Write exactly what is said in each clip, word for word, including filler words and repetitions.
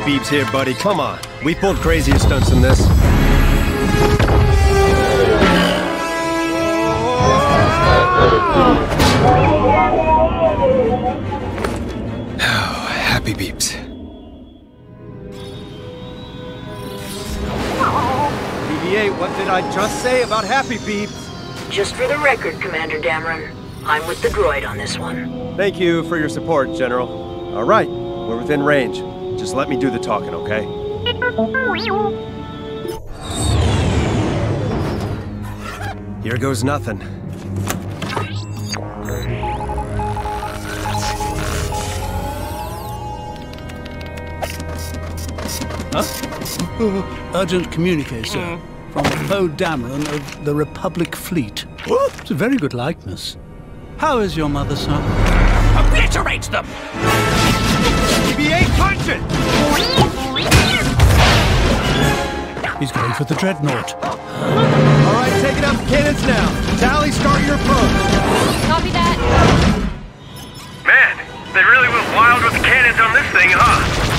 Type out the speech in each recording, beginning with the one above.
beeps here, buddy. Come on. We pulled crazier stunts than this. Oh, happy beeps. B B eight, what did I just say about happy beeps? Just for the record, Commander Dameron, I'm with the droid on this one. Thank you for your support, General. All right, we're within range. Just let me do the talking, okay? Here goes nothing. Huh? Urgent communique, sir. From Poe Dameron of the Republic Fleet. It's a very good likeness. How is your mother, sir? Obliterates them! B B eight, punch it! He's going for the dreadnought. All right, take it up, cannons now. Tally, start your approach. Copy that. Man, they really went wild with the cannons on this thing, huh?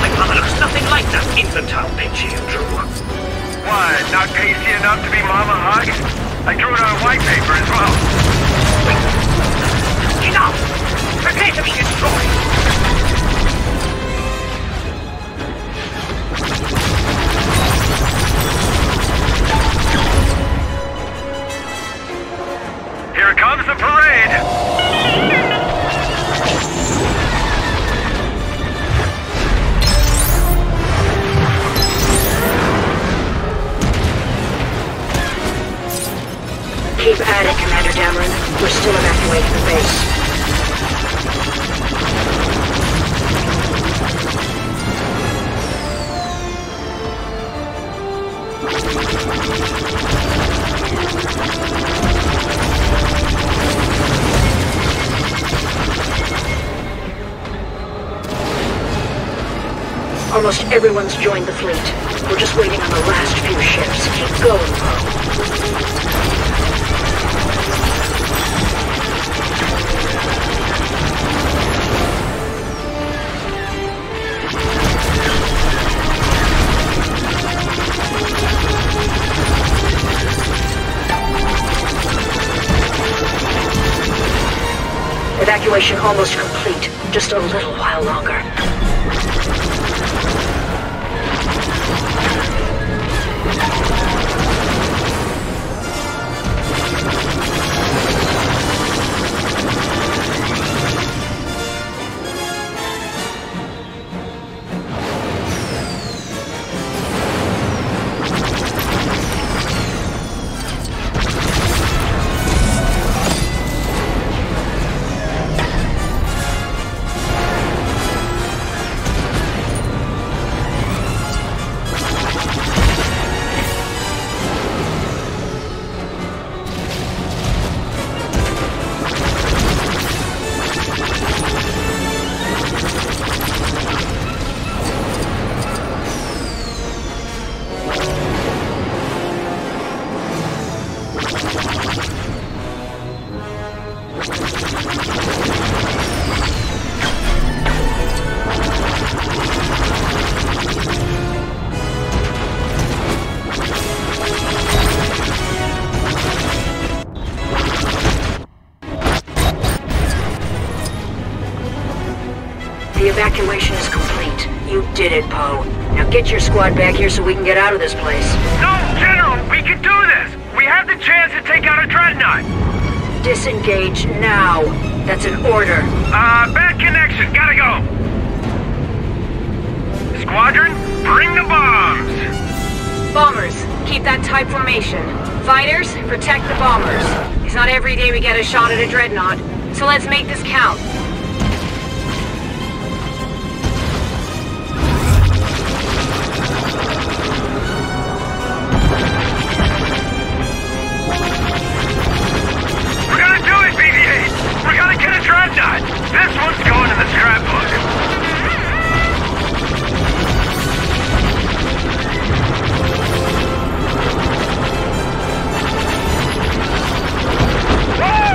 My mother looks nothing like that infantile bitch you drew. Why, not pasty enough to be Mama Hug? I drew it on white paper as well. Enough! Prepare to be destroyed! Here comes the parade! Keep at it, Commander Dameron. We're still evacuating the base. Almost everyone's joined the fleet. We're just waiting on the last few ships. Keep going, Poe. Evacuation almost complete. Just a little while longer. Evacuation is complete. You did it, Poe. Now get your squad back here so we can get out of this place. No, General! We can do this! We have the chance to take out a dreadnought! Disengage now. That's an order. Uh, bad connection. Gotta go. Squadron, bring the bombs! Bombers, keep that TIE formation. Fighters, protect the bombers. It's not every day we get a shot at a dreadnought, so let's make this count. Whoa!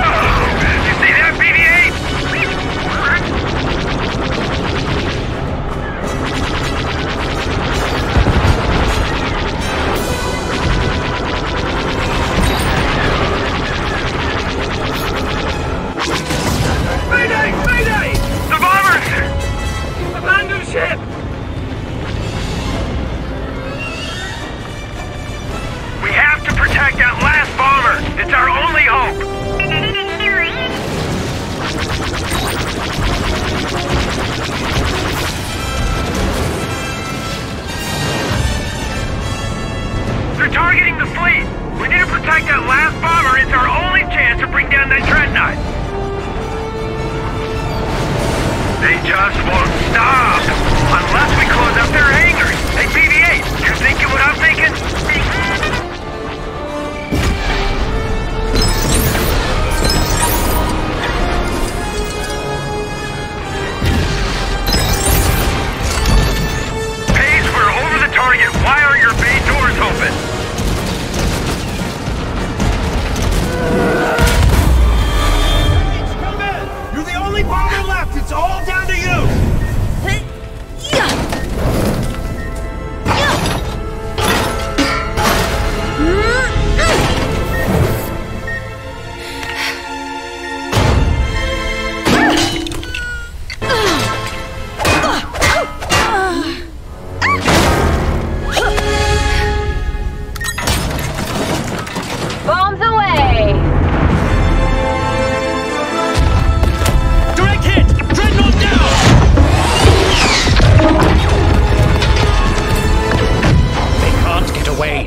thinking what I'm thinking? Pace, we're over the target. Why are your bay doors open? Pace, come in! You're the only bomber left! It's all down to you!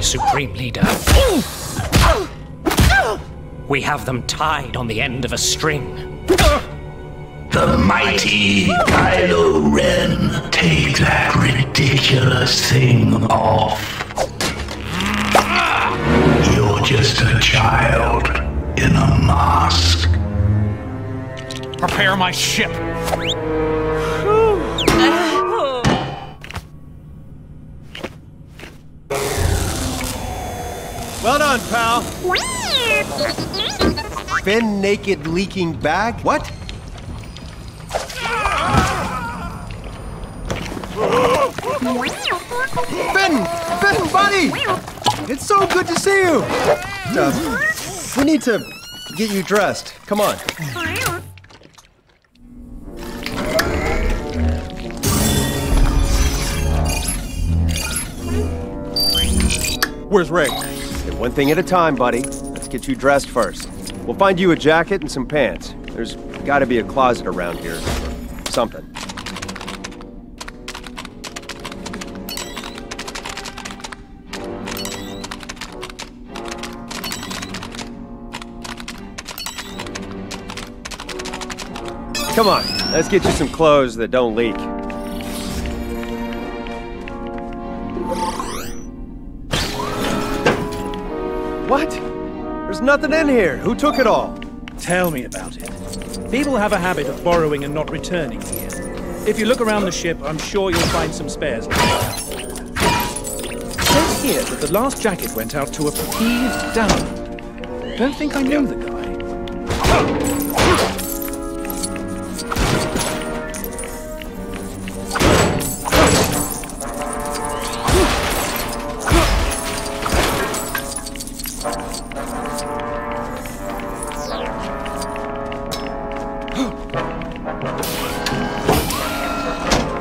Supreme Leader. We have them tied on the end of a string. The mighty Kylo Ren. Take that ridiculous thing off. You're just a child in a mask. Prepare my ship. Well done, pal. Finn naked leaking bag? What? Finn! Finn, buddy! It's so good to see you! Uh, we need to get you dressed. Come on. Where's Rey? One thing at a time, buddy. Let's get you dressed first. We'll find you a jacket and some pants. There's gotta be a closet around here. Something. Come on, let's get you some clothes that don't leak. What? There's nothing in here. Who took it all? Tell me about it. People have a habit of borrowing and not returning here. If you look around the ship, I'm sure you'll find some spares. It says here that the last jacket went out to a peeved down. Don't think I know the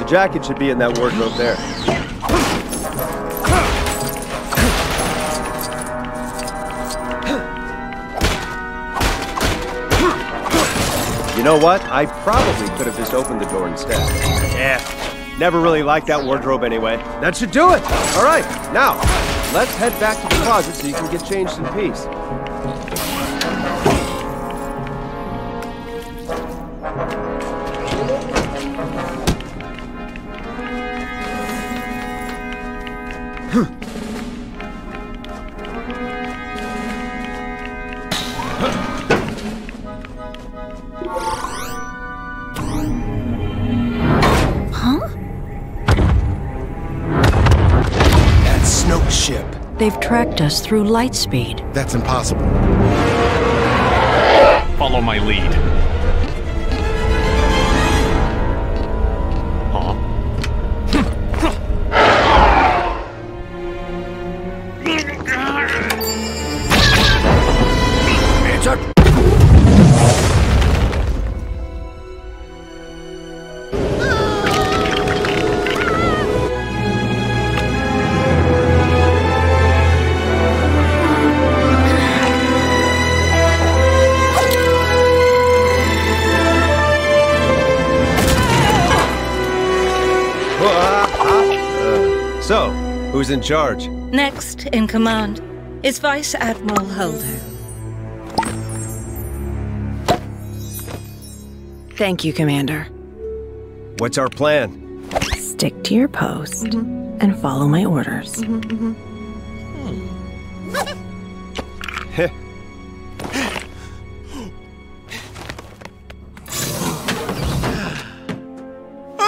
jacket should be in that wardrobe there. You know what? I probably could have just opened the door instead. Yeah. Never really liked that wardrobe anyway. That should do it! All right, now, let's head back to the closet so you can get changed in peace. They've tracked us through light speed. That's impossible. Follow my lead. Huh? It's a... So, who's in charge? Next in command is Vice Admiral Holdo. Thank you, Commander. What's our plan? Stick to your post mm-hmm. and follow my orders. Mm-hmm, mm-hmm. Heh.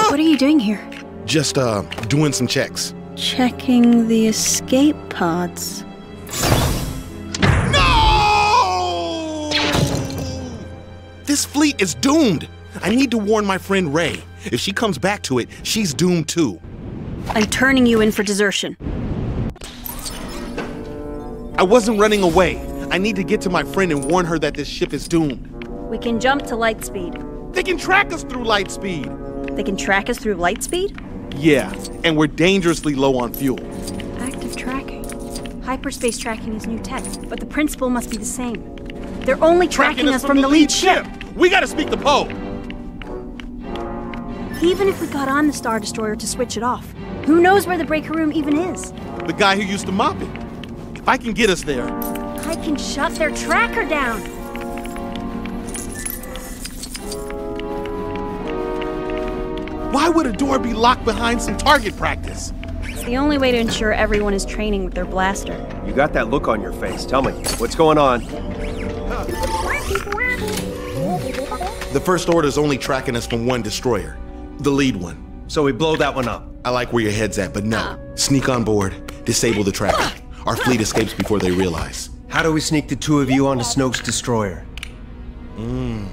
What are you doing here? Just, uh, doing some checks. Checking the escape pods. No! This fleet is doomed! I need to warn my friend Rey. If she comes back to it, she's doomed too. I'm turning you in for desertion. I wasn't running away. I need to get to my friend and warn her that this ship is doomed. We can jump to light speed. They can track us through light speed. They can track us through light speed? Yeah, and we're dangerously low on fuel. Active tracking. Hyperspace tracking is new tech, but the principle must be the same. They're only tracking, tracking us, us from, from the lead ship. ship. We gotta speak to Poe. Even if we got on the Star Destroyer to switch it off, who knows where the breaker room even is? The guy who used to mop it. If I can get us there. I can shut their tracker down. Why would a door be locked behind some target practice? It's the only way to ensure everyone is training with their blaster. You got that look on your face. Tell me, what's going on? The First Order's only tracking us from one destroyer. The lead one. So we blow that one up. I like where your head's at, but no. Sneak on board. Disable the tracker. Our fleet escapes before they realize. How do we sneak the two of you onto Snoke's destroyer? Mmm.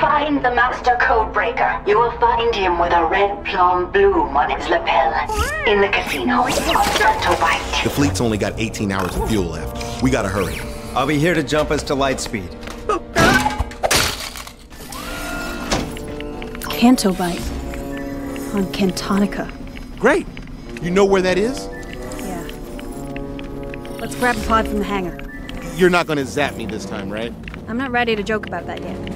Find the master code breaker. You will find him with a red plum bloom on his lapel in the casino on Kanto Bight. The fleet's only got eighteen hours of fuel left. We gotta hurry. I'll be here to jump us to light speed. Kanto Bight on Cantonica. Great. You know where that is? Yeah. Let's grab a pod from the hangar. You're not gonna zap me this time, right? I'm not ready to joke about that yet.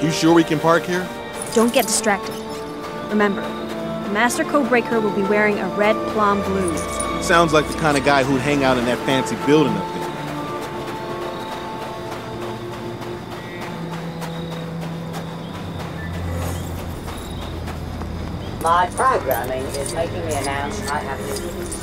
You sure we can park here? Don't get distracted. Remember, the master code breaker will be wearing a red plum blue. Sounds like the kind of guy who'd hang out in that fancy building up there. My programming is making me announce I have to do this.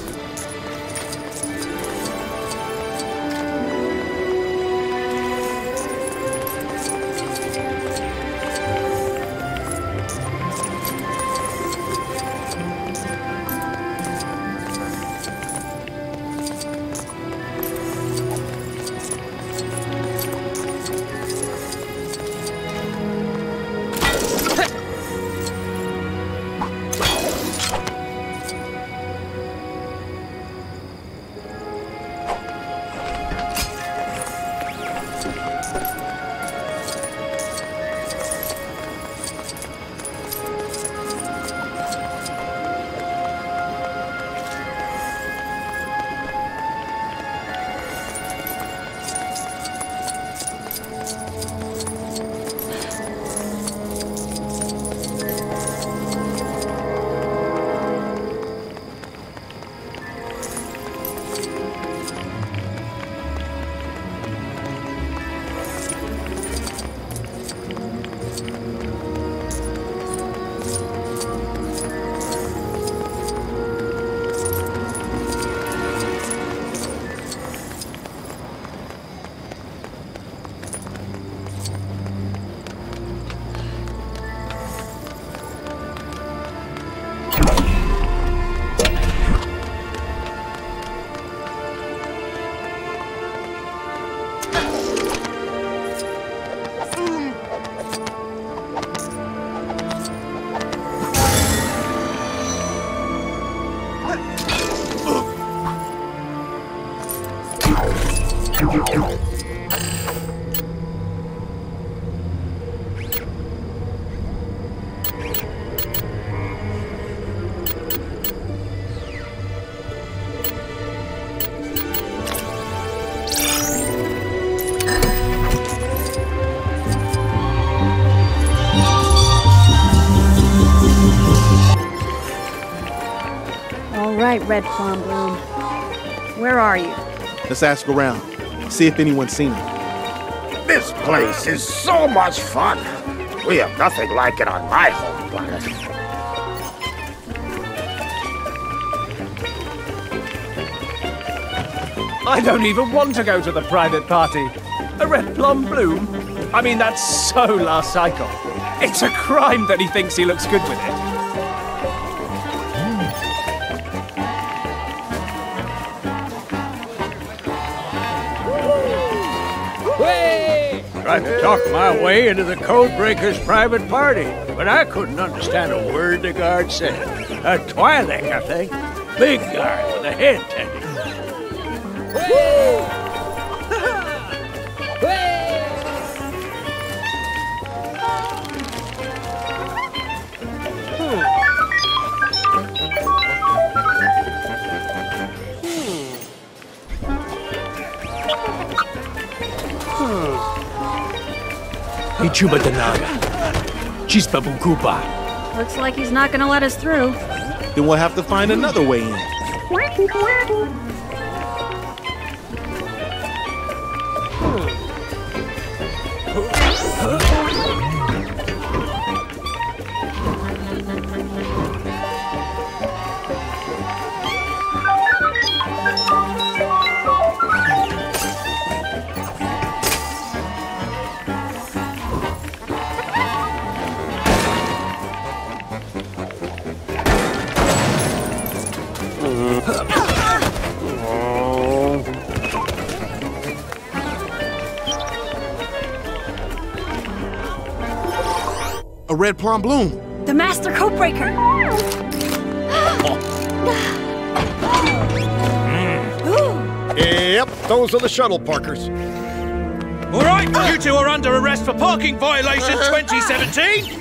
Red Plum Bloom. Where are you? Let's ask around. See if anyone's seen it. This place is so much fun. We have nothing like it on my home planet. I don't even want to go to the private party. A Red Plum Bloom? I mean, that's so last cycle. It's a crime that he thinks he looks good with it. I talked my way into the Codebreaker's private party, but I couldn't understand a word the guard said. A Twi'lek, I think. Big guard with a head tattoo. Hmm. Ichuba Danaga. Chispa Bunkupa. Looks like he's not gonna let us through. Then we'll have to find another way in. Red Plum Bloom. The Master Codebreaker. Yep, those are the shuttle parkers. All right, you two are under arrest for parking violation twenty seventeen.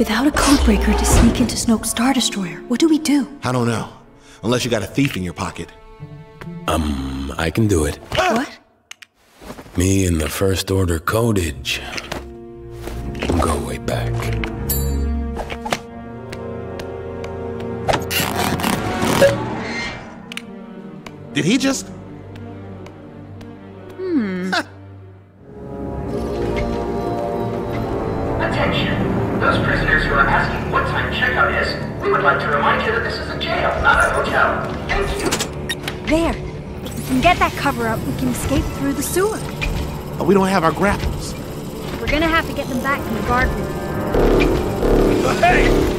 Without a codebreaker to sneak into Snoke's Star Destroyer, what do we do? I don't know. Unless you got a thief in your pocket. Um, I can do it. What? Me and the First Order codage. We'll go way back. Did he just... Hmm. Huh. Cover up, we can escape through the sewer. But we don't have our grapples. We're gonna have to get them back from the guard room. Hey!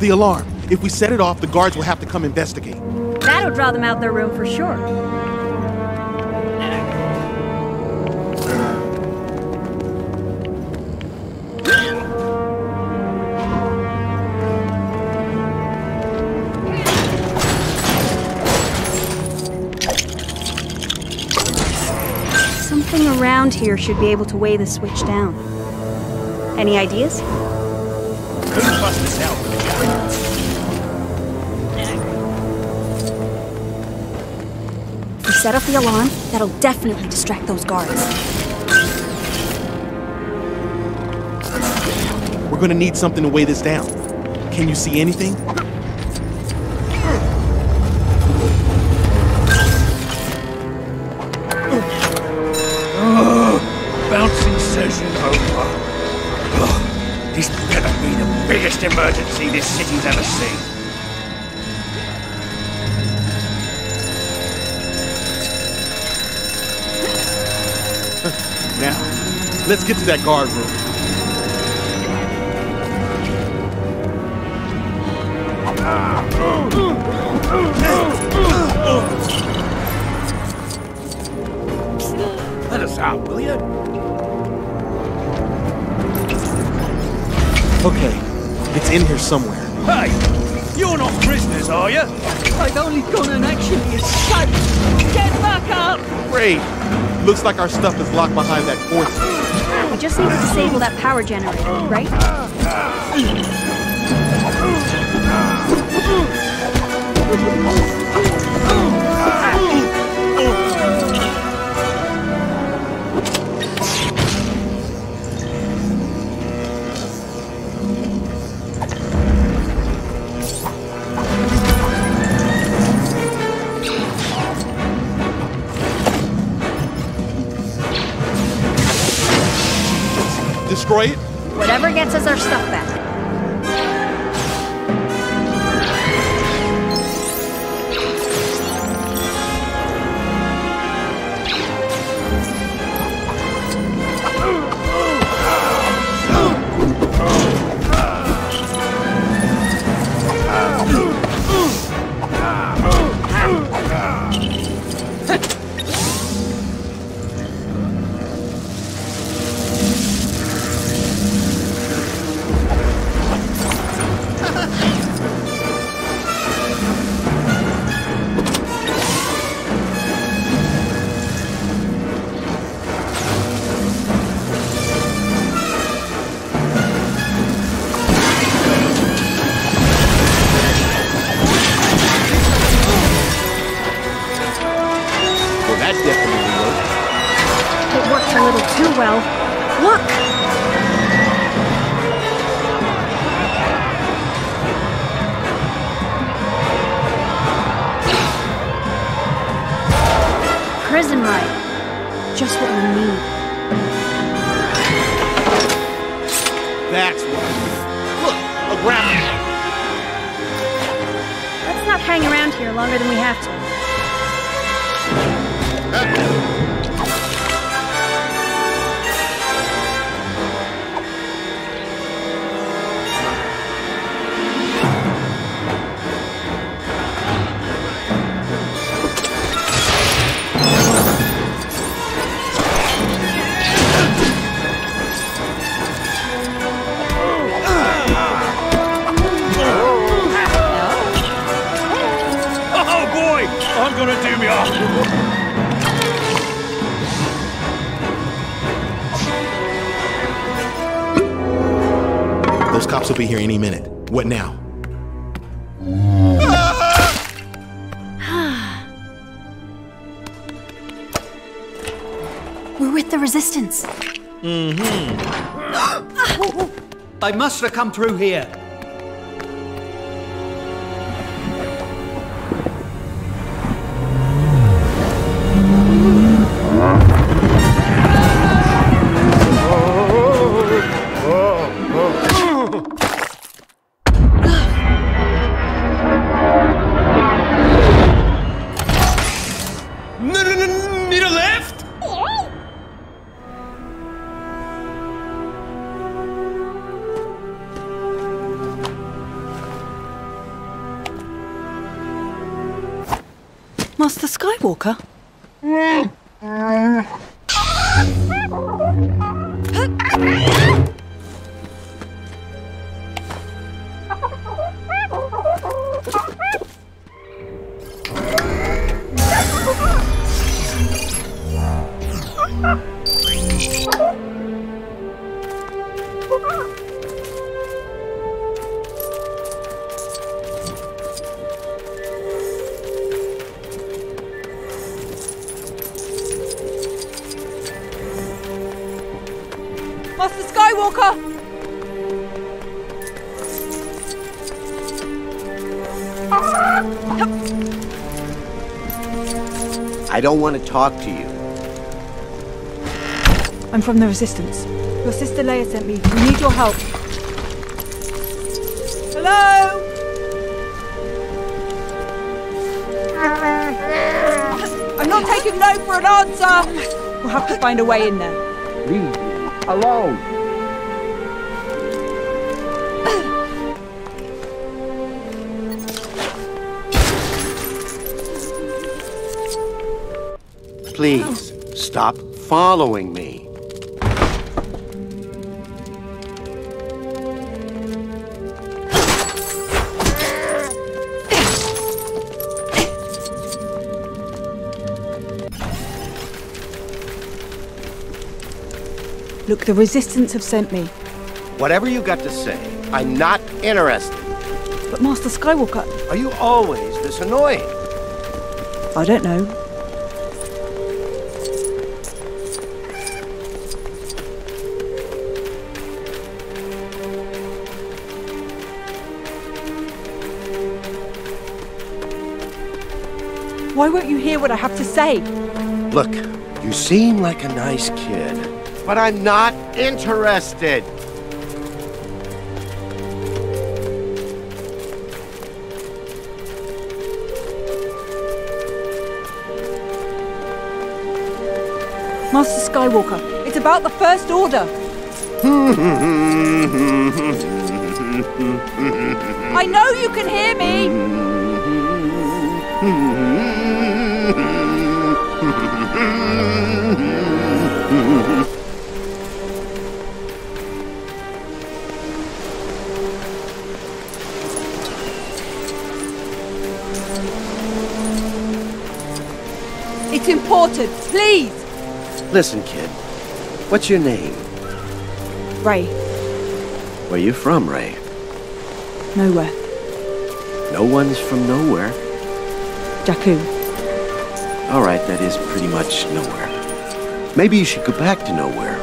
The alarm. If we set it off, the guards will have to come investigate. That'll draw them out their room for sure. Something around here should be able to weigh the switch down. Any ideas? Couldn't bust this out. We set up the alarm. That'll definitely distract those guards. We're gonna need something to weigh this down. Can you see anything? Bouncing session over. This better be the biggest biggest emergency this city's ever seen. Now, let's get to that guard room. Let us out, will you? Okay, it's in here somewhere. Hey, you're not prisoners, are you? I've only gone and actioned you, son. Get back up! Great. Looks like our stuff is locked behind that force. We just need to disable that power generator, right? Destroy it? Whatever gets us our stuff back. Will be here any minute. What now? We're with the Resistance. Mm-hmm. They must have come through here. Master Skywalker? I don't want to talk to you. I'm from the Resistance. Your sister Leia sent me. We need your help. Hello? I'm not taking no for an answer. We'll have to find a way in there. Leave me alone. Please, stop following me. Look, the Resistance have sent me. Whatever you got to say, I'm not interested. But Master Skywalker... Are you always this annoying? I don't know. Why won't you hear what I have to say? Look, you seem like a nice kid. But I'm not interested. Master Skywalker, it's about the First Order. I know you can hear me. It's important, please! Listen, kid. What's your name? Rey. Where you from, Rey? Nowhere. No one's from nowhere? Jakku. Alright, that is pretty much nowhere. Maybe you should go back to nowhere.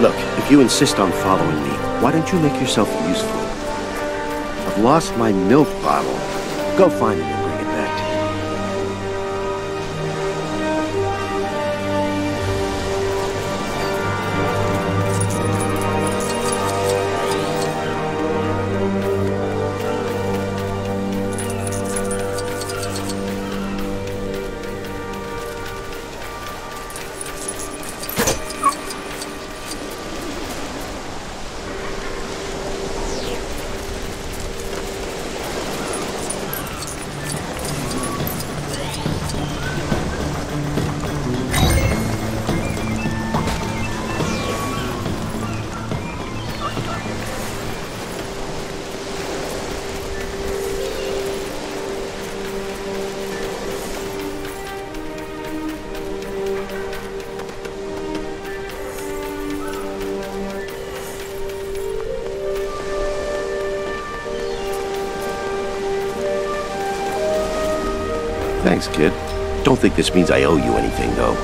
Look, if you insist on following me, why don't you make yourself useful? I've lost my milk bottle. Go find it and bring it back to Thanks, kid. Don't think this means I owe you anything, though.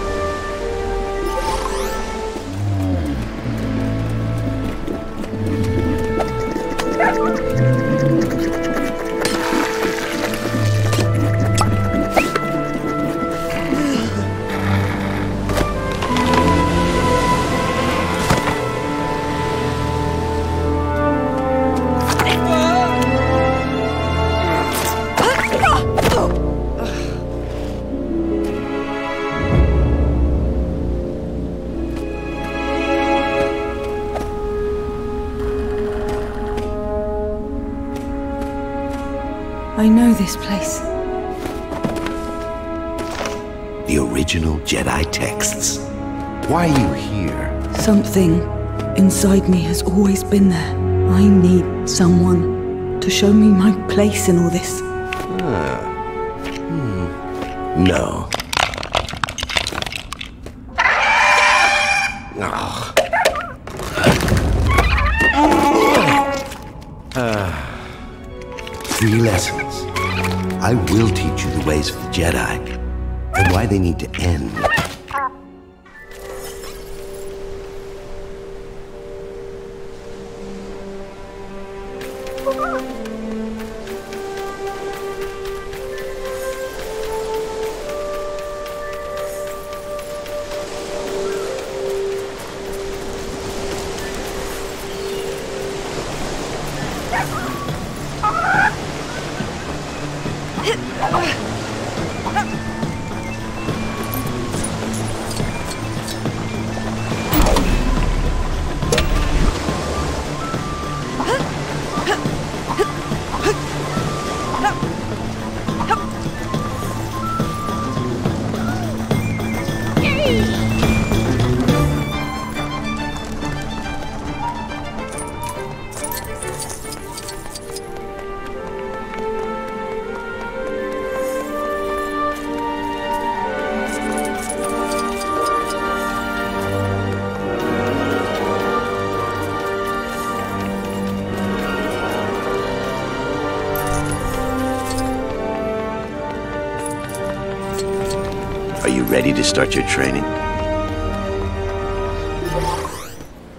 I know this place. The original Jedi texts. Why are you here? Something inside me has always been there. I need someone to show me my place in all this. Ah. Hmm. No. Three lessons. I will teach you the ways of the Jedi and why they need to end. Are you ready to start your training?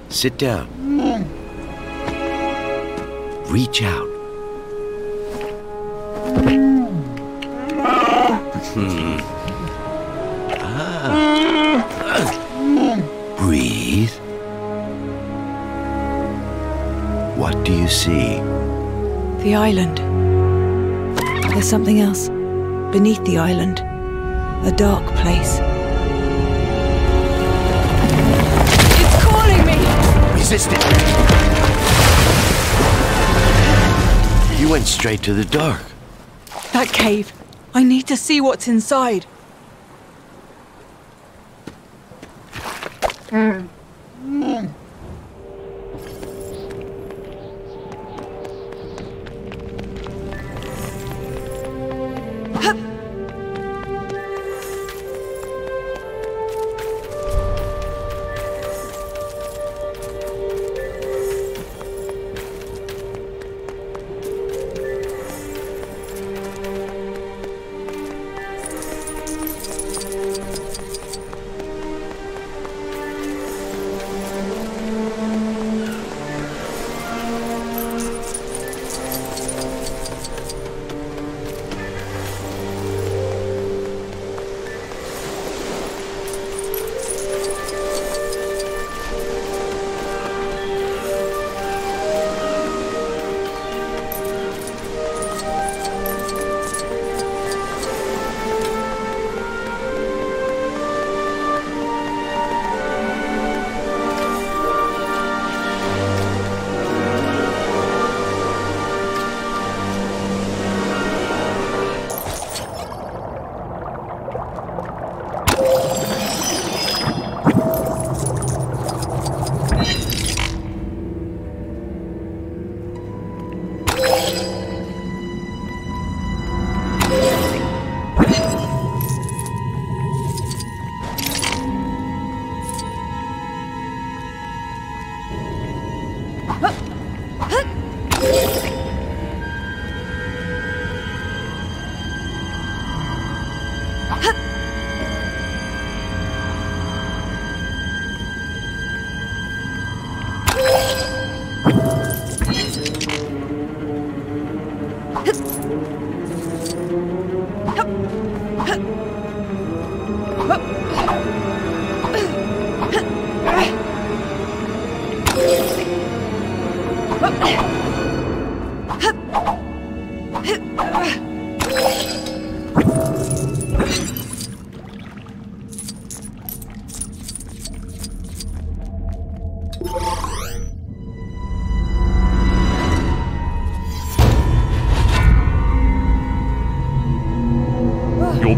Sit down. Reach out. ah. Breathe. What do you see? The island. There's something else beneath the island. A dark place. It's calling me! Resist it! You went straight to the dark. That cave. I need to see what's inside. Mm. Mm.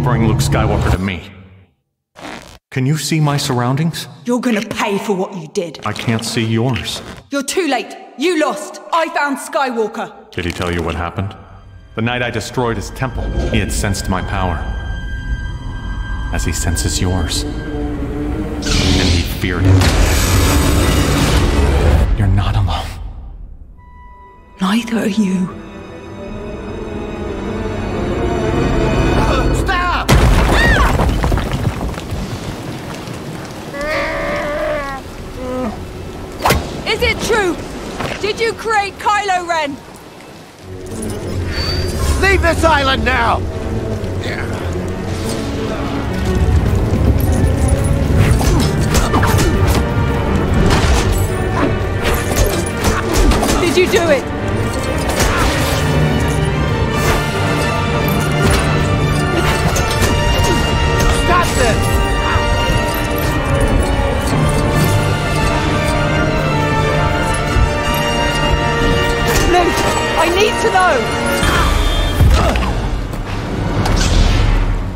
Bring Luke Skywalker to me. Can you see my surroundings? You're gonna pay for what you did. I can't see yours. You're too late. You lost. I found Skywalker. Did he tell you what happened? The night I destroyed his temple, he had sensed my power. As he senses yours. And he feared it. You're not alone. Neither are you. Did you create Kylo Ren? Leave this island now! Did you do it? Stop this! I need to know!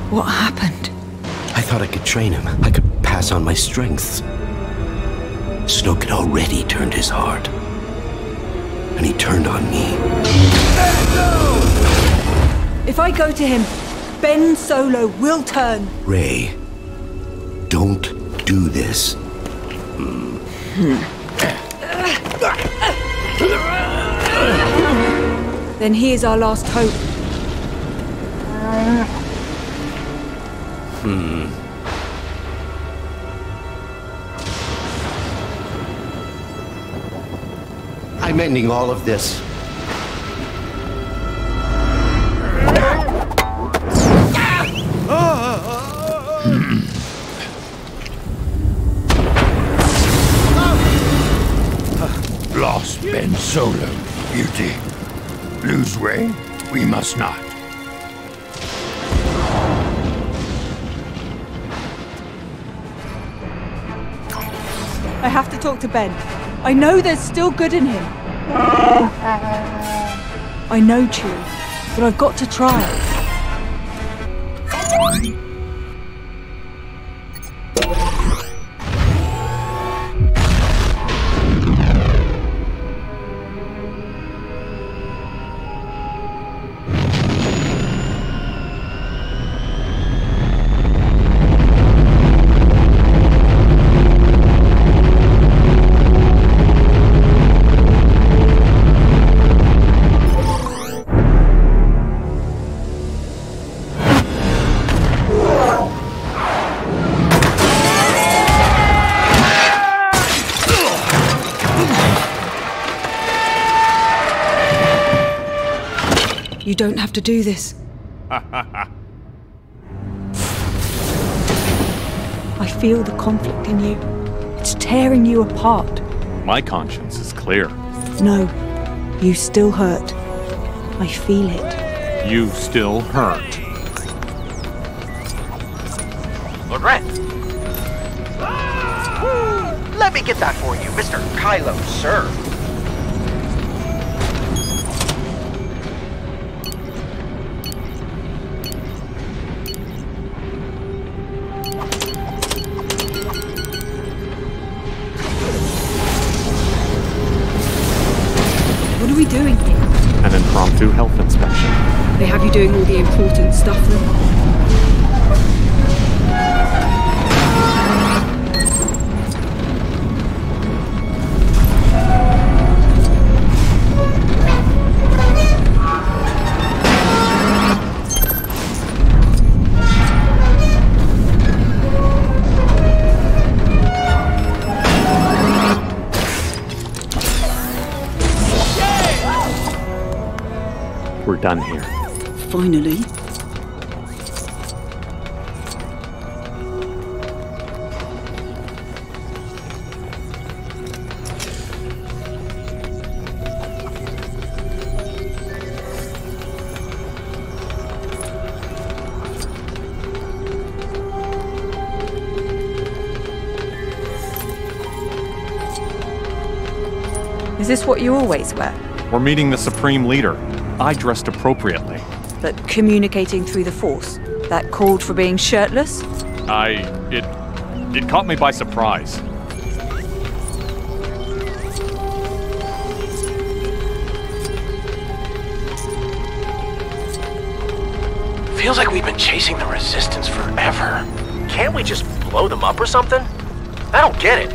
What happened? I thought I could train him. I could pass on my strengths. Snoke had already turned his heart. And he turned on me. If I go to him, Ben Solo will turn. Rey, don't do this. Mm. Hmm. Then he is our last hope. Hmm. I'm ending all of this. Lost Ben Solo, beauty. Lose Rey? We must not. I have to talk to Ben. I know there's still good in him. I know, Chewie, but I've got to try. You don't have to do this. I feel the conflict in you. It's tearing you apart. My conscience is clear. No, you still hurt. I feel it. You still hurt. Lord Ren! Let me get that for you, Mister Kylo, sir. Through health inspection. They have you doing all the important stuff done here. Finally. Is this what you always wear? We're meeting the Supreme Leader. I dressed appropriately. But communicating through the Force, that called for being shirtless? I... it... it caught me by surprise. Feels like we've been chasing the Resistance forever. Can't we just blow them up or something? I don't get it.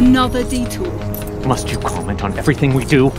Another detour. Must you comment on everything we do?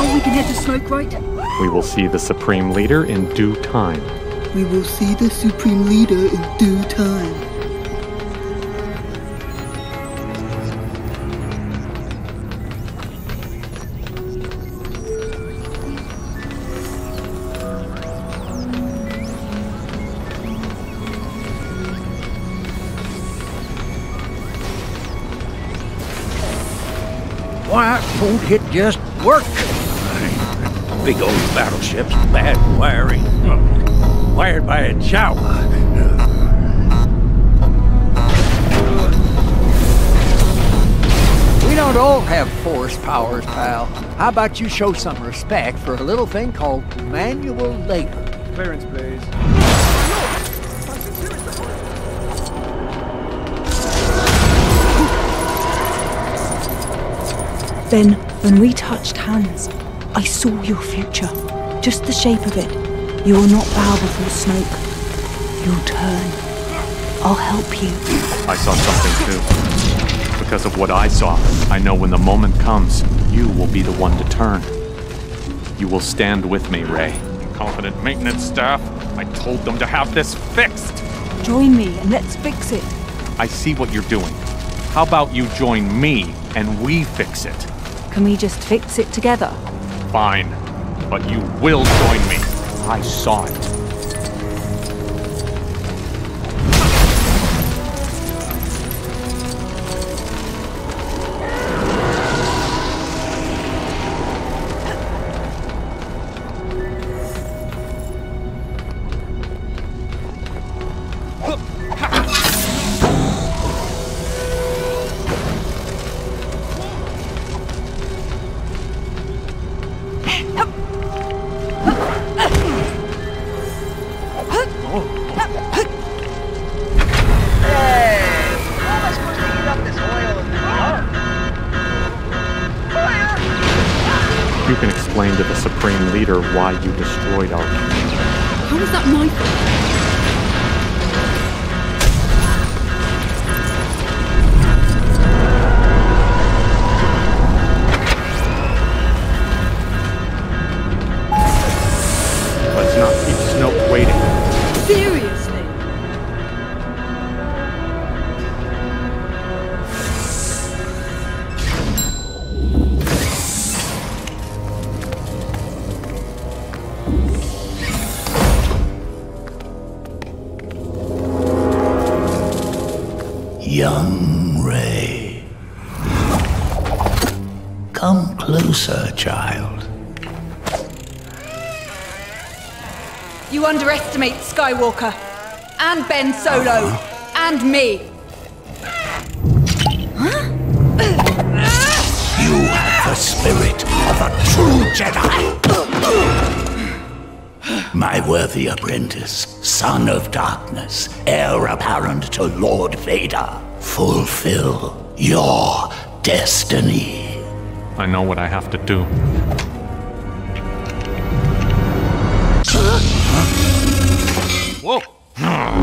Now we can head to Snoke, right? We will see the Supreme Leader in due time. We will see the Supreme Leader in due time. It just worked. Big old battleship's bad wiring. Wired by a chow. We don't all have force powers, pal. How about you show some respect for a little thing called manual labor? Clearance, please. Ben, when we touched hands, I saw your future. Just the shape of it. You will not bow before Snoke. You'll turn. I'll help you. I saw something too. Because of what I saw, I know when the moment comes, you will be the one to turn. You will stand with me, Rey. Competent maintenance staff, I told them to have this fixed. Join me and let's fix it. I see what you're doing. How about you join me and we fix it? Can we just fix it together? Fine, but you will join me. I saw it. Why you destroyed our community. How is that my fault? Let's not keep Snoke waiting. Young Rey. Come closer, child. You underestimate Skywalker, and Ben Solo, uh-huh. and me. Huh? You have the spirit of a true Jedi. My worthy apprentice, son of darkness, heir apparent to Lord Vader. Fulfill your destiny. I know what I have to do. Whoa! Huh?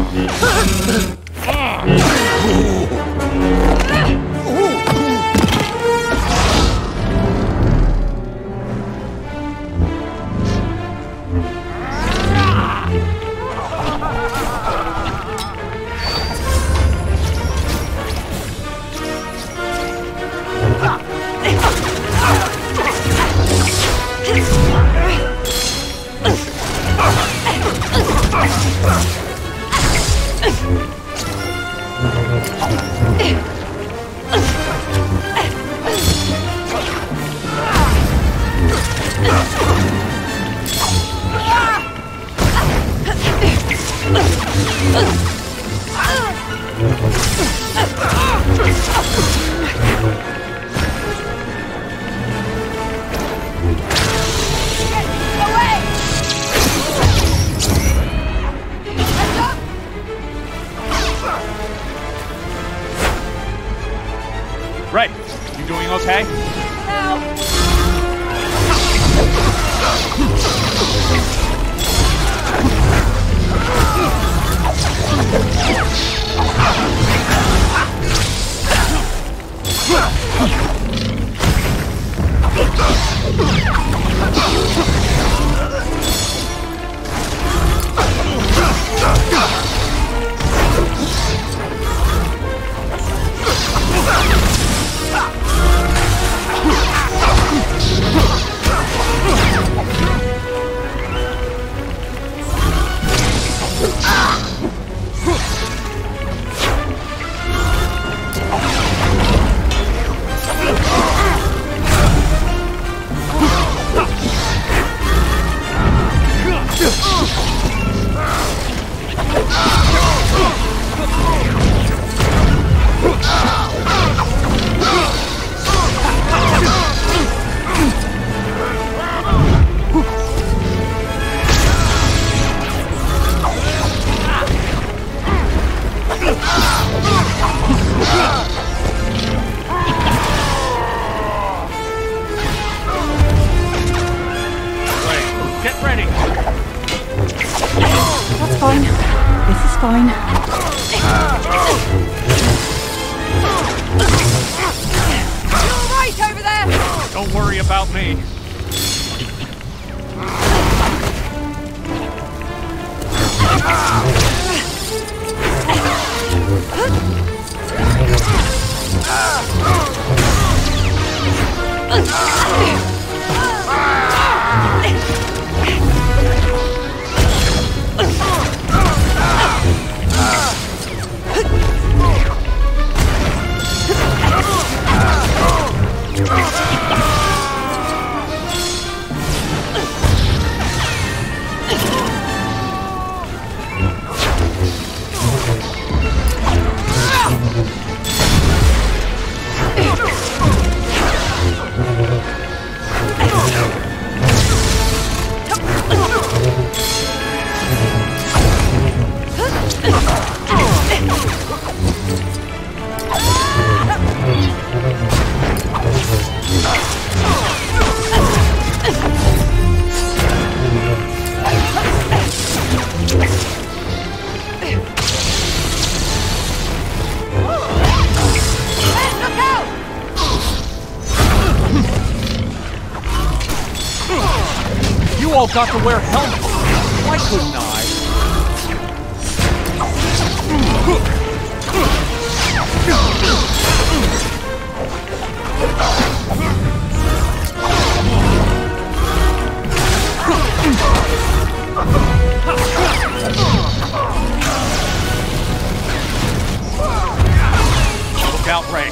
fine. You're right over there! Don't worry about me. Got to wear helmets. Why couldn't I? Look out, Rey.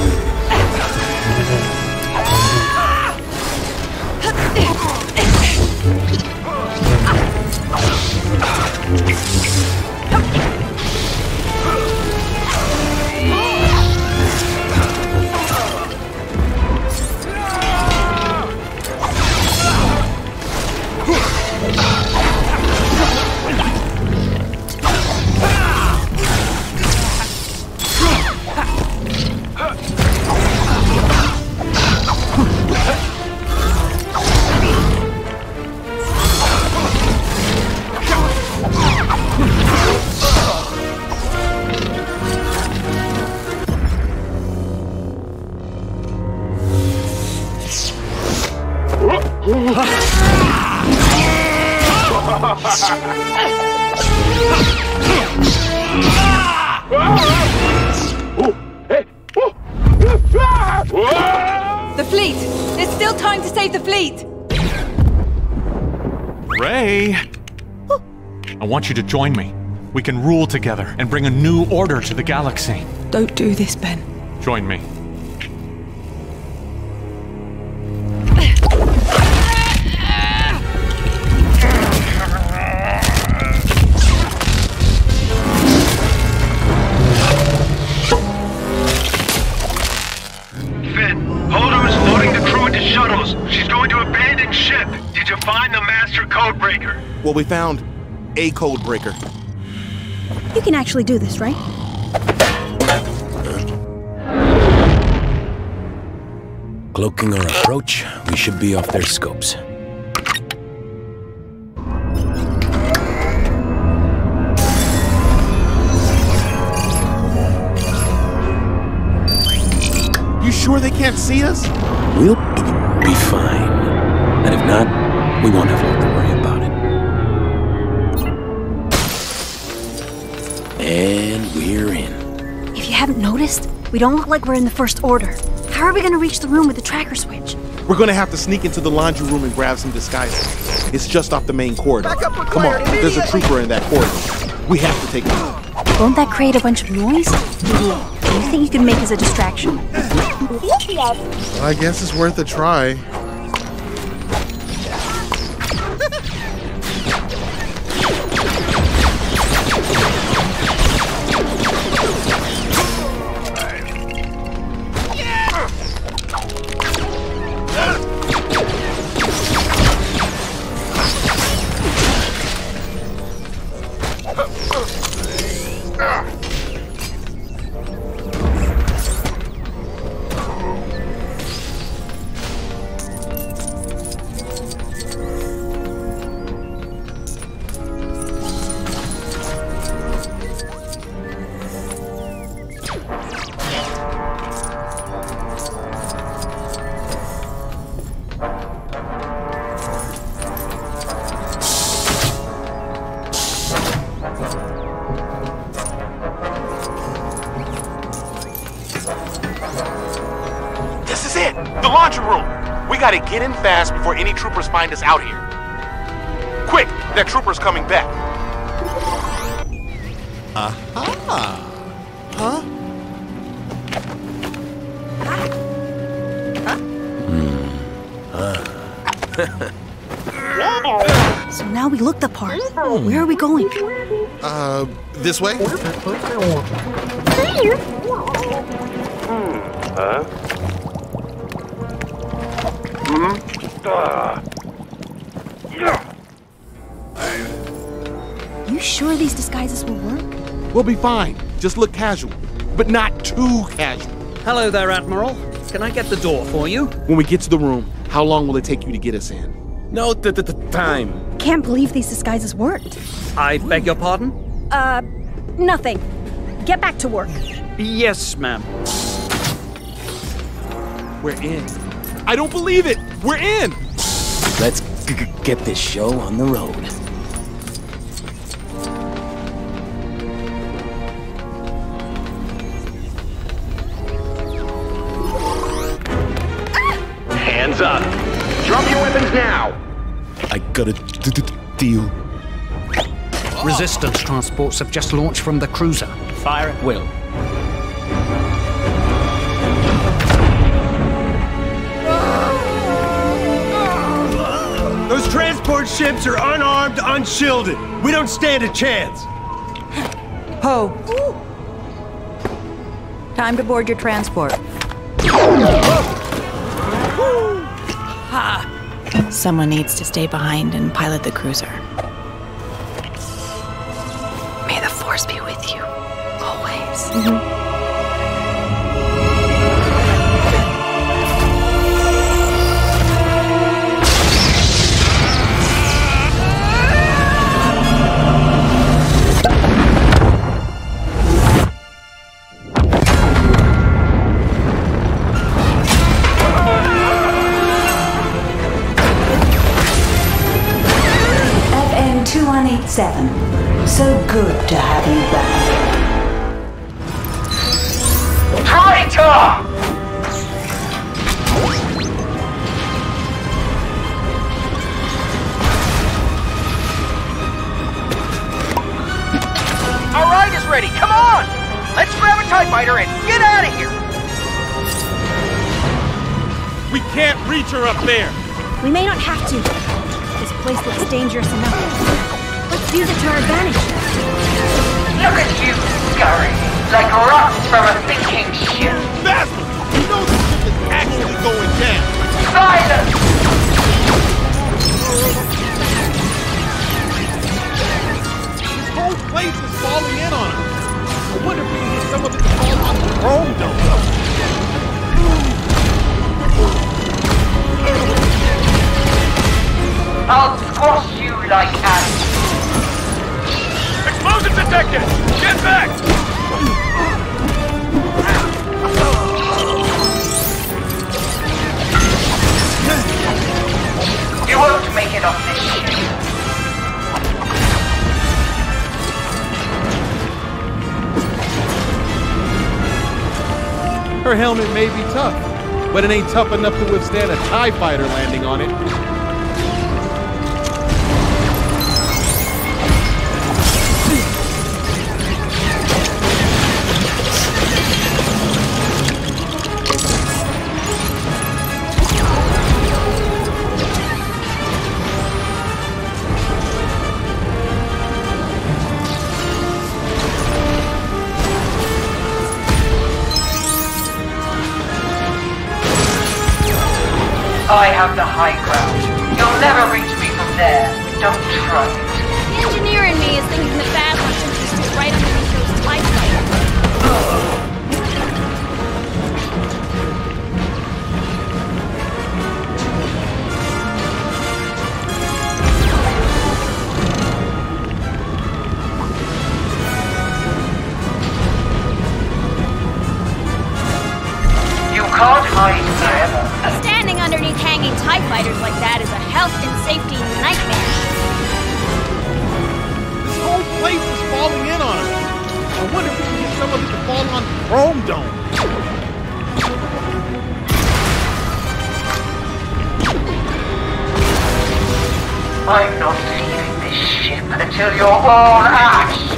I want you to join me. We can rule together and bring a new order to the galaxy. Don't do this, Ben. Join me. Finn, Holdo is loading the crew into shuttles. She's going to abandon ship. Did you find the master codebreaker? Well, we found a code breaker. You can actually do this, right? Cloaking our approach, we should be off their scopes. You sure they can't see us? We'll be fine. And if not, we won't have long to worry about. And we're in. If you haven't noticed, we don't look like we're in the First Order. How are we gonna reach the room with the tracker switch? We're gonna have to sneak into the laundry room and grab some disguises. It's just off the main corridor. Come on, there's a trooper in that corridor. We have to take it. Won't that create a bunch of noise? Do you think you can make as a distraction? Well, I guess it's worth a try. The laundry room! We gotta get in fast before any troopers find us out here. Quick! That trooper's coming back. Aha! Huh? So now we look the part. Where are we going? Uh, this way? Huh? You sure these disguises will work? We'll be fine. Just look casual, but not too casual. Hello there, Admiral. Can I get the door for you? When we get to the room, how long will it take you to get us in? No the time. Can't believe these disguises worked. I beg your pardon? Uh, nothing. Get back to work. Yes, ma'am. We're in. I don't believe it! We're in! Let's g g get this show on the road. Up. Drop your weapons now! I gotta d d deal. Oh. Resistance transports have just launched from the cruiser. Fire at will. Those transport ships are unarmed, unshielded. We don't stand a chance. Poe. Time to board your transport. Oh. Someone needs to stay behind and pilot the cruiser. May the Force be with you, always. Seven. So good to have you back. Traitor! All right, it's ready. Come on! Let's grab a TIE fighter and get out of here! We can't reach her up there! We may not have to. This place looks dangerous enough. Let's use it to our advantage. Look at you, scurrying like rocks from a sinking ship. Faster! You know this ship is actually going down. Silence! This whole place is falling in on us. I wonder if we can get some of it to fall off the chrome dome. I'll squash you like ants. Explosion detected! Get back! You won't make it off this ship. Her helmet may be tough, but it ain't tough enough to withstand a TIE fighter landing on it. I have the high ground. You'll never reach me from there. Don't try it. The engineer in me is thinking the bad one's interest is right underneath those TIE fighters. You can't hide forever. Underneath hanging TIE fighters like that is a health and safety nightmare. This whole place is falling in on us. I wonder if we can get some of it to fall on the chrome dome. I'm not leaving this ship until you're all ash!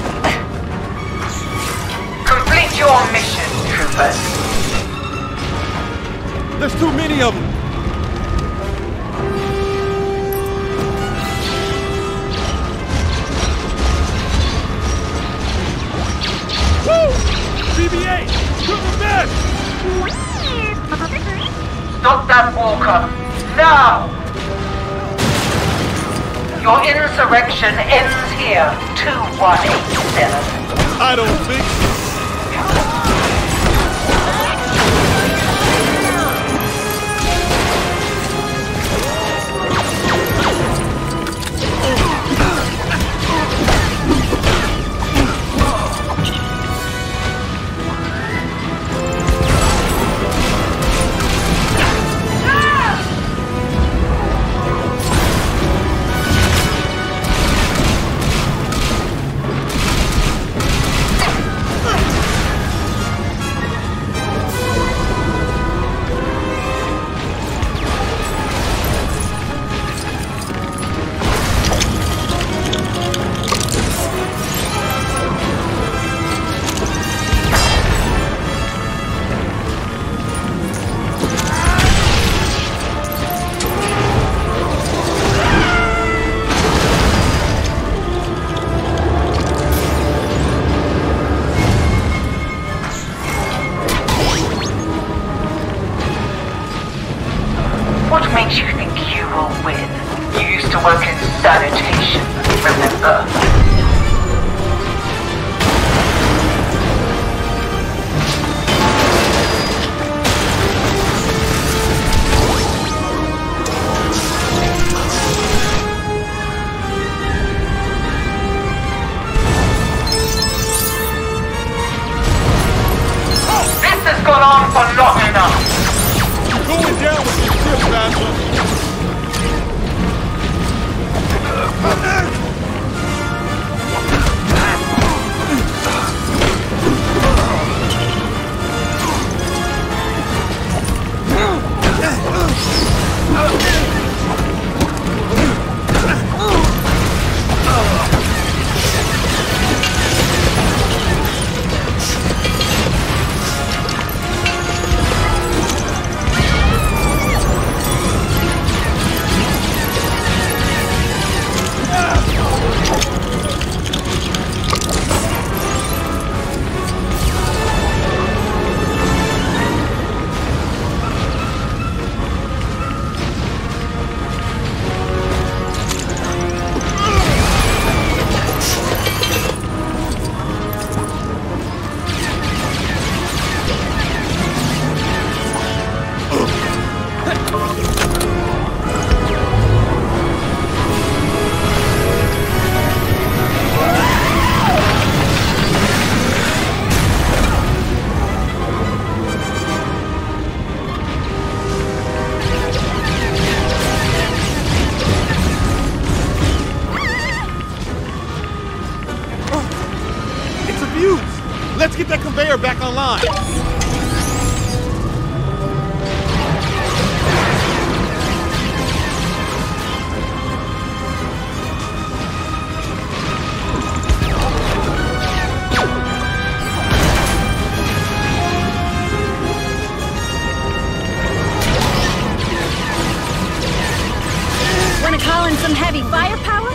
Complete your mission, troopers! There's too many of them! Woo! B B eight! To the men! Stop that walker! Now! Your insurrection ends here, two one eight seven. I don't think so. Let's get that conveyor back online! Wanna call in some heavy firepower?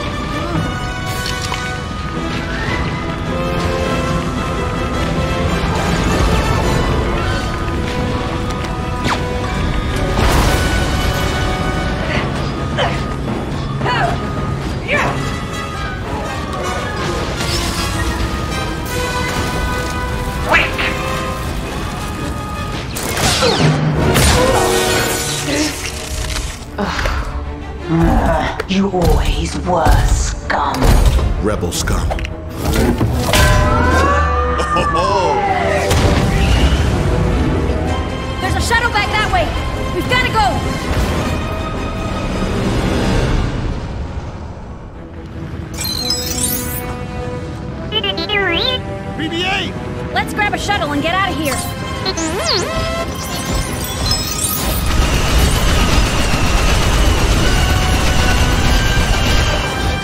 You always were scum. Rebel scum. There's a shuttle back that way. We've got to go. B B eight! Let's grab a shuttle and get out of here.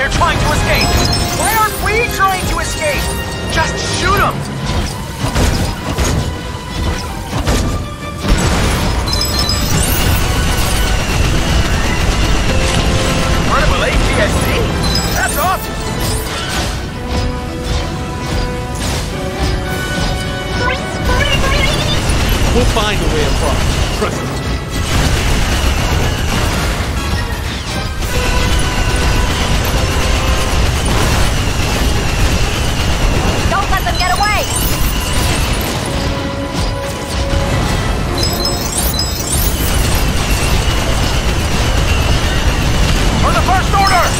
They're trying to escape! Why aren't we trying to escape? Just shoot them! Vertical A T S C? That's awesome! We'll find a way across. Trust me. Don't let them get away! For the First Order!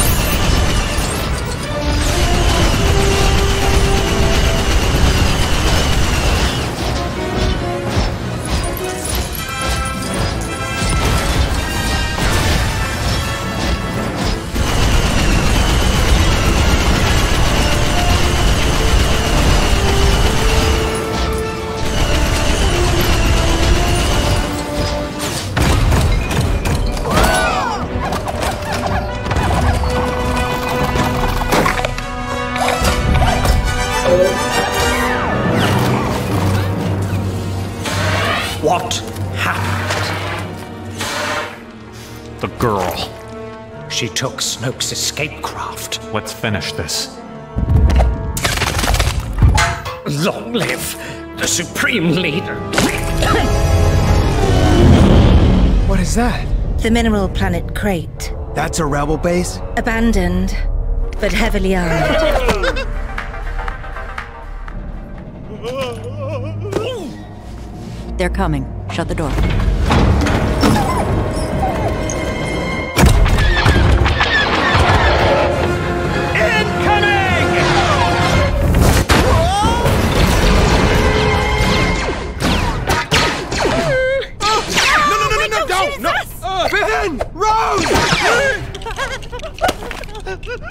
She took Snoke's escape craft. Let's finish this. Long live the Supreme Leader. What is that? The mineral planet Crate. That's a rebel base? Abandoned, but heavily armed. They're coming. Shut the door.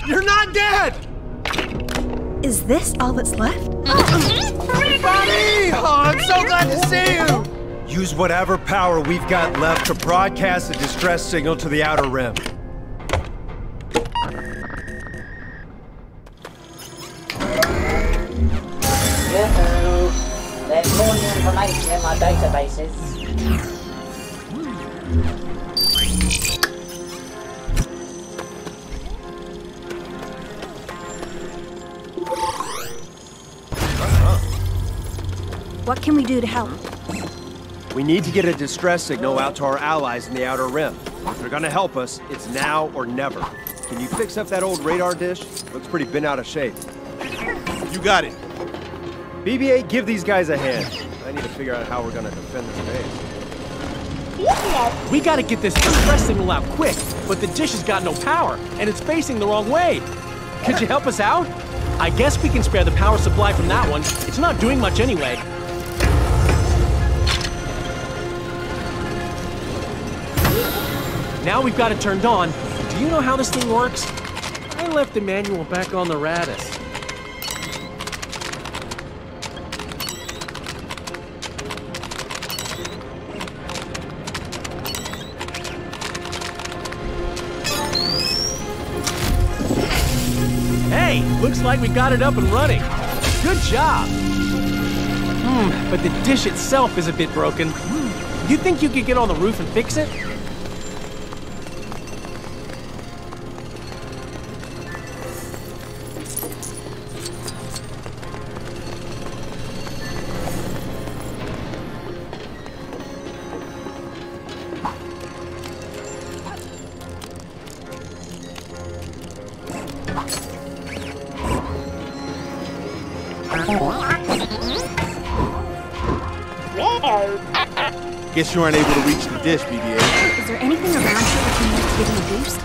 You're not dead! Is this all that's left? Buddy! Oh, I'm so glad to see you! Use whatever power we've got left to broadcast a distress signal to the Outer Rim. Yoo-hoo! There's more new information in my databases. What can we do to help? We need to get a distress signal out to our allies in the Outer Rim. If they're gonna help us, it's now or never. Can you fix up that old radar dish? Looks pretty bent out of shape. You got it. B B eight, give these guys a hand. I need to figure out how we're gonna defend this base. We gotta get this distress signal out quick, but the dish has got no power, and it's facing the wrong way. Could you help us out? I guess we can spare the power supply from that one. It's not doing much anyway. Now we've got it turned on. Do you know how this thing works? I left the manual back on the Raddus. Hey, looks like we got it up and running. Good job. Hmm, but the dish itself is a bit broken. You think you could get on the roof and fix it? Guess you aren't able to reach the dish, B B eight. Is there anything around here that can make you give you a boost?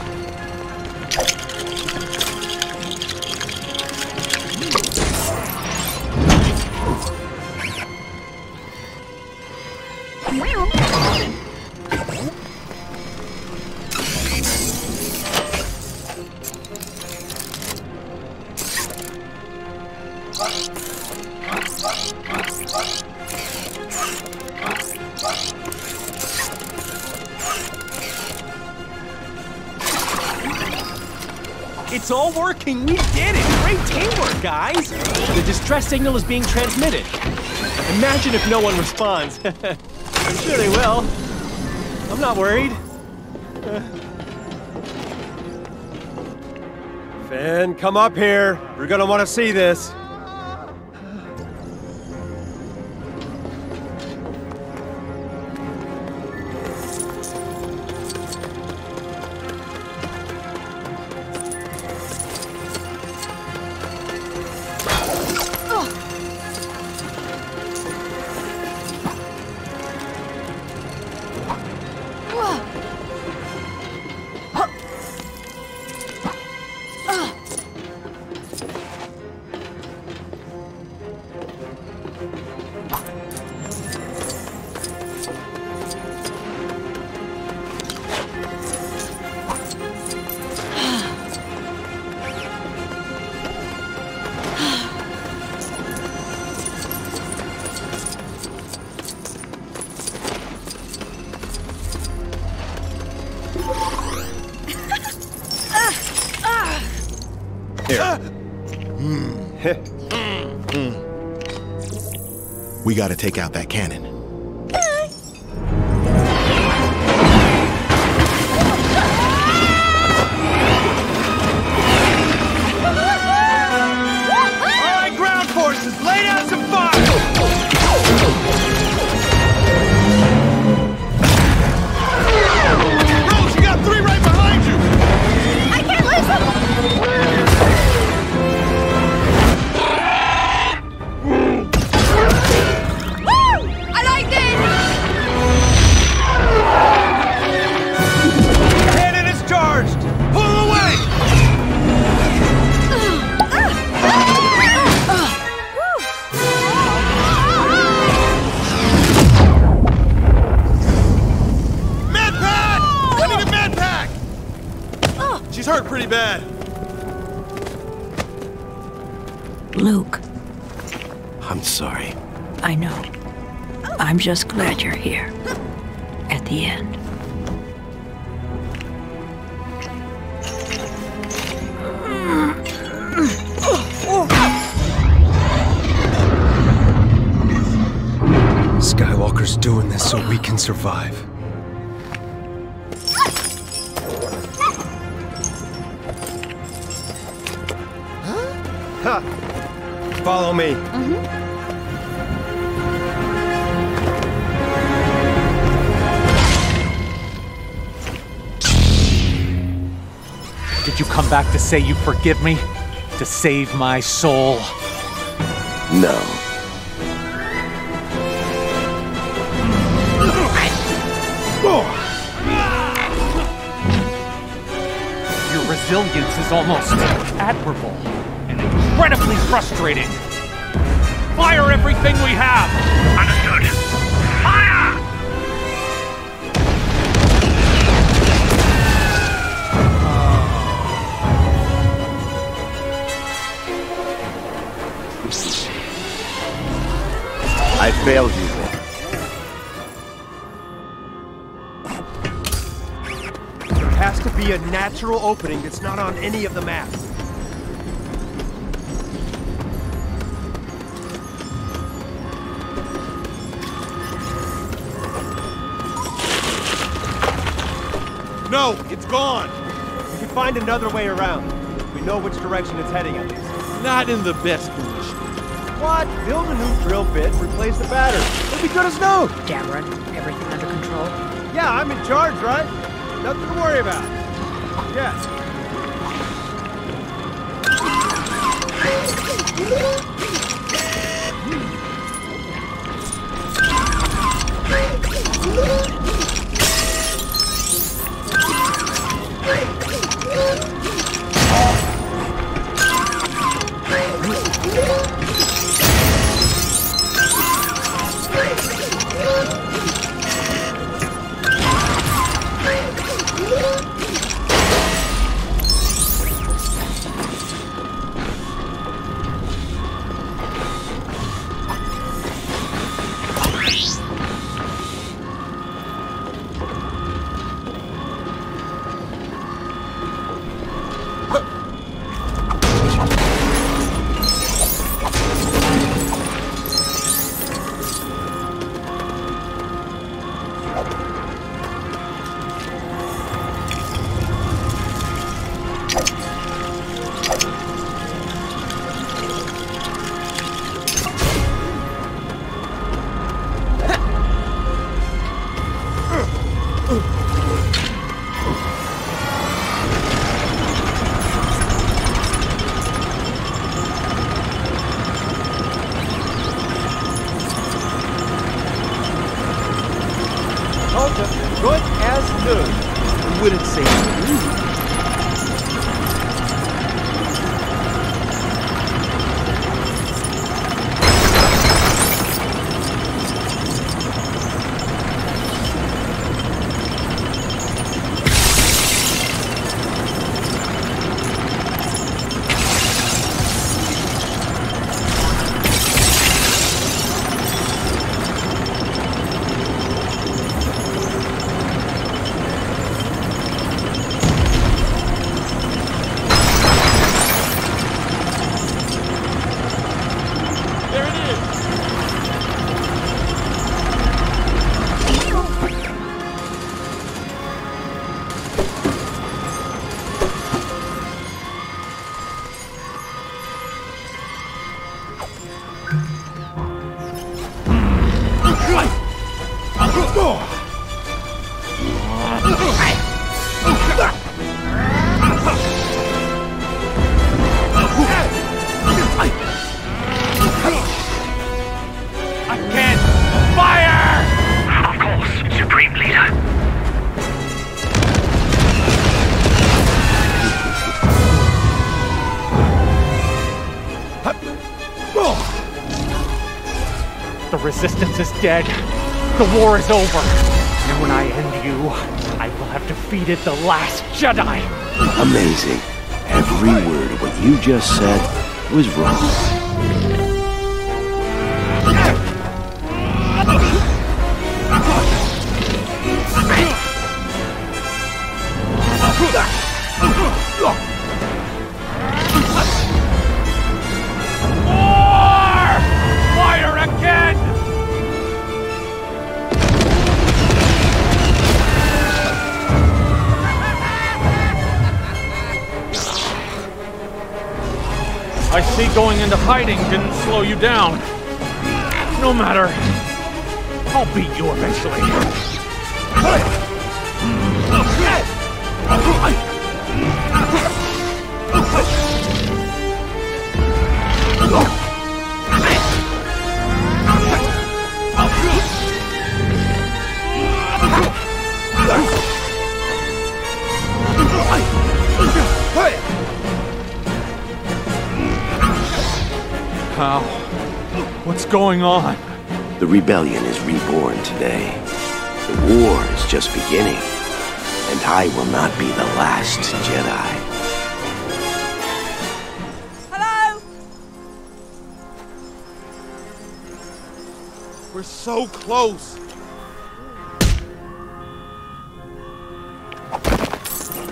It's all working. We did it. Great teamwork, guys. The distress signal is being transmitted. Imagine if no one responds. I'm sure they will. I'm not worried. Uh... Finn, come up here. We're gonna want to see this. We gotta take out that cannon. I'm just glad you're here, at the end. Skywalker's doing this so we can survive. Huh? Follow me. Mm-hmm. You come back to say you forgive me? To save my soul? No. Your resilience is almost admirable and incredibly frustrating. Fire everything we have! Understood. Fire! I failed you. There has to be a natural opening that's not on any of the maps. No, it's gone. We can find another way around. We know which direction it's heading at least. Not in the best condition. What? Build a new drill bit, replace the battery. It'll be good as new! Dameron, everything under control? Yeah, I'm in charge, right? Nothing to worry about. Yes. I wouldn't say rude. Resistance is dead. The war is over. And when I end you, I will have defeated the last Jedi. Amazing. Every word of what you just said was wrong. Going into hiding didn't slow you down. No matter. I'll beat you eventually. How? What's going on? The rebellion is reborn today. The war is just beginning. And I will not be the last Jedi. Hello? We're so close.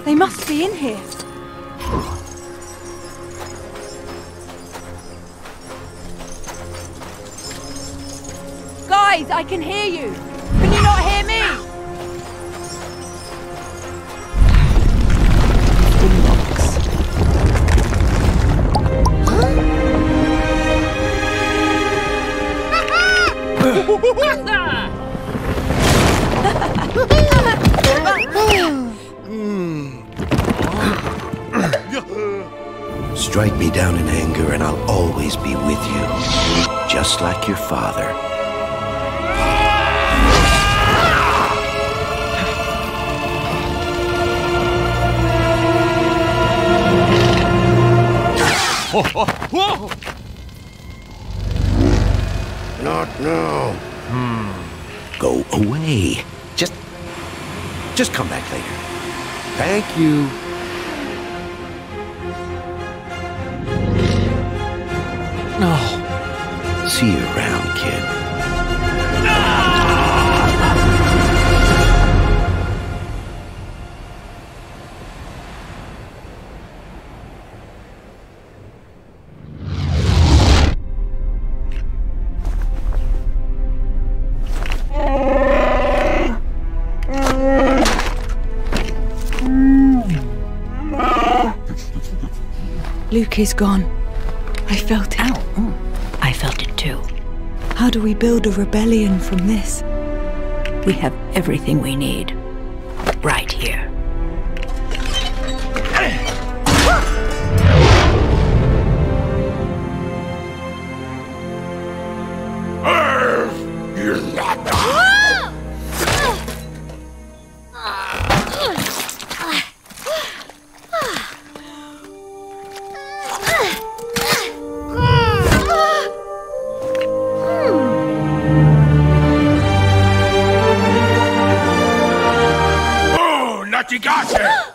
They must be in here. I can hear you. Can you not hear me? Strike me down in anger and I'll always be with you, just like your father. Whoa! Not now. Hmm. Go away. Just... Just come back later. Thank you. No. See you around, kid. No! Luke is gone. I felt it. Ow. Mm. I felt it too. How do we build a rebellion from this? We have everything we need. Right here. Gotcha, gotcha!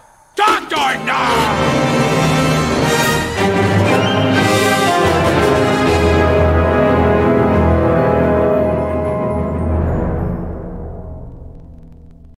Doctor, no!